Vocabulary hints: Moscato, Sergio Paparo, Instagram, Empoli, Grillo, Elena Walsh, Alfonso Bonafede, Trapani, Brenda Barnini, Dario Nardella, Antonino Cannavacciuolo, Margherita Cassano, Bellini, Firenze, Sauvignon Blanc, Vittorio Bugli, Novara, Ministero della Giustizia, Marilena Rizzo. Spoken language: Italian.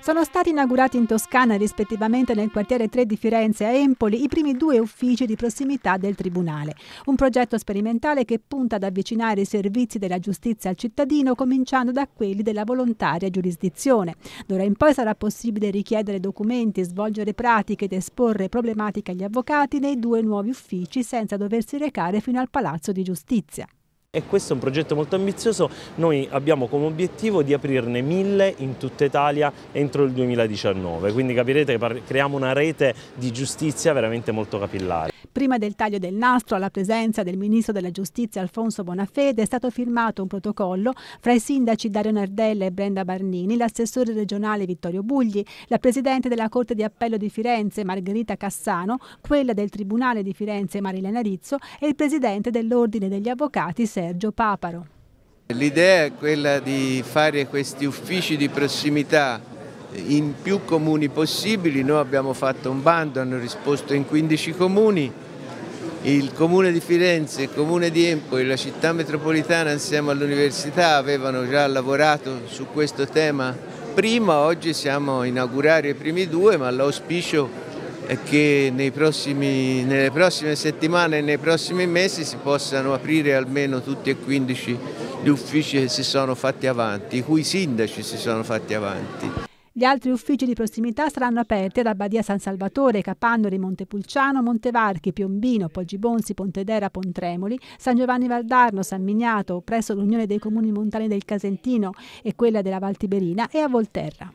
Sono stati inaugurati in Toscana, rispettivamente nel quartiere 3 di Firenze e a Empoli, i primi due uffici di prossimità del Tribunale. Un progetto sperimentale che punta ad avvicinare i servizi della giustizia al cittadino, cominciando da quelli della volontaria giurisdizione. D'ora in poi sarà possibile richiedere documenti, svolgere pratiche ed esporre problematiche agli avvocati nei due nuovi uffici senza doversi recare fino al Palazzo di Giustizia. E questo è un progetto molto ambizioso, noi abbiamo come obiettivo di aprirne 1000 in tutta Italia entro il 2019, quindi capirete che creiamo una rete di giustizia veramente molto capillare. Prima del taglio del nastro, alla presenza del Ministro della Giustizia Alfonso Bonafede, è stato firmato un protocollo fra i sindaci Dario Nardella e Brenda Barnini, l'assessore regionale Vittorio Bugli, la Presidente della Corte di Appello di Firenze Margherita Cassano, quella del Tribunale di Firenze Marilena Rizzo e il Presidente dell'Ordine degli Avvocati Sergio Paparo. L'idea è quella di fare questi uffici di prossimità in più comuni possibili. Noi abbiamo fatto un bando, hanno risposto in 15 comuni. Il Comune di Firenze, il Comune di Empoli, la città metropolitana insieme all'università avevano già lavorato su questo tema prima, oggi siamo a inaugurare i primi due, ma l'auspicio è che nelle prossime settimane e nei prossimi mesi si possano aprire almeno tutti e 15 gli uffici che si sono fatti avanti, i cui sindaci si sono fatti avanti. Gli altri uffici di prossimità saranno aperti ad Abbadia San Salvatore, Capannori, Montepulciano, Montevarchi, Piombino, Poggibonsi, Pontedera, Pontremoli, San Giovanni Valdarno, San Miniato, presso l'Unione dei Comuni Montani del Casentino e quella della Valtiberina e a Volterra.